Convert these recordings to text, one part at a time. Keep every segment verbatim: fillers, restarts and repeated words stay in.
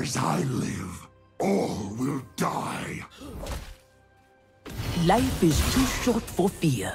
As I live, all will die. Life is too short for fear.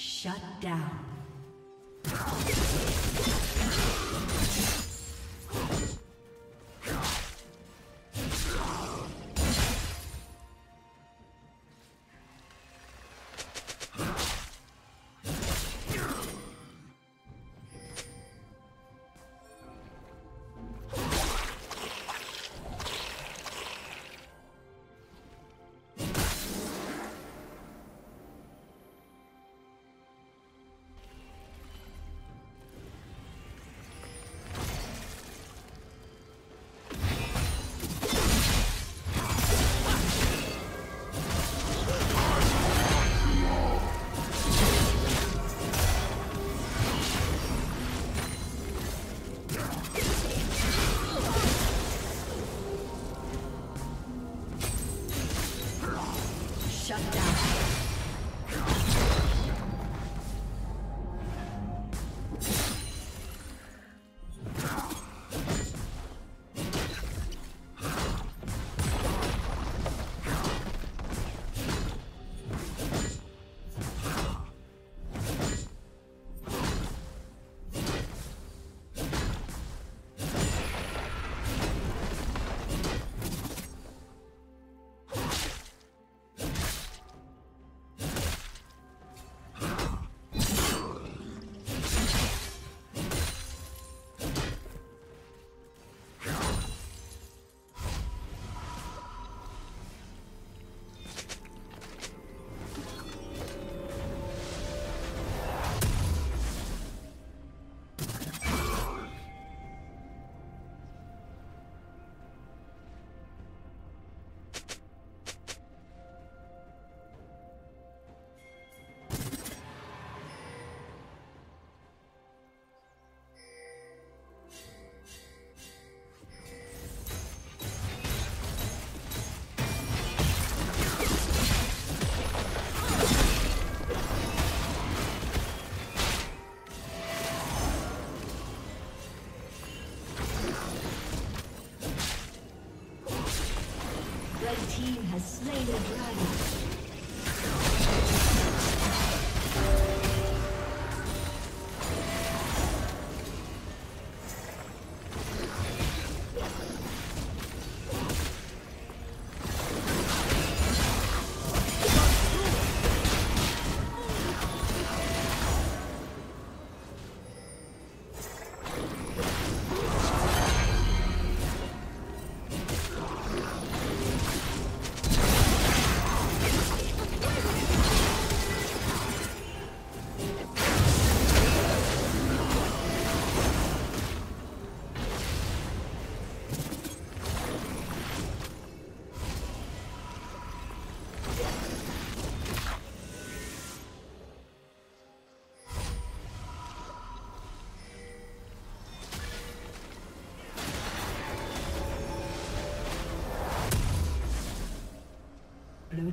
Shut down. team has slain the dragon. Blue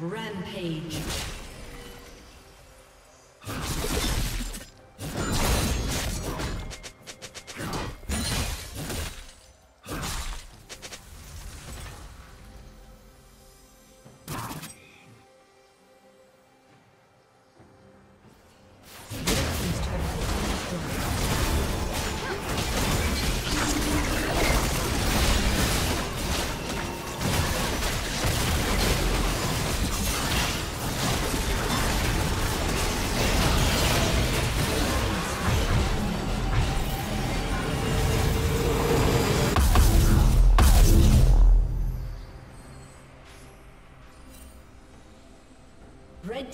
Rampage. Red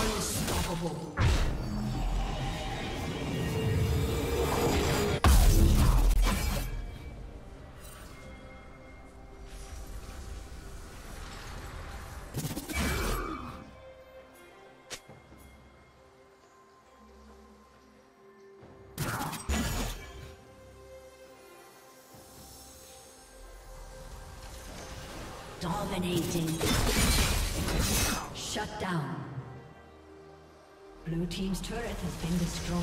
Unstoppable. Dominating. Shut down. Blue team's turret has been destroyed.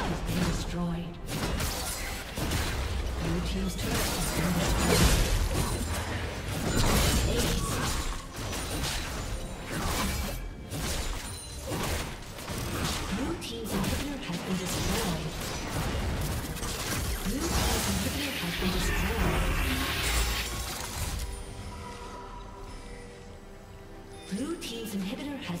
has been destroyed. Blue team's turret has been destroyed. Ace. Blue team's inhibitor has been destroyed. Blue team's inhibitor has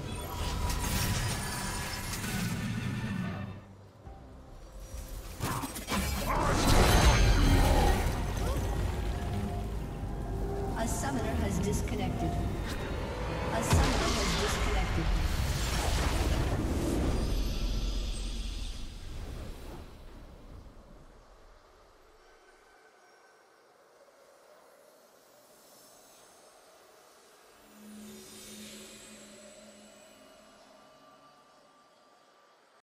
summoner has disconnected. A summoner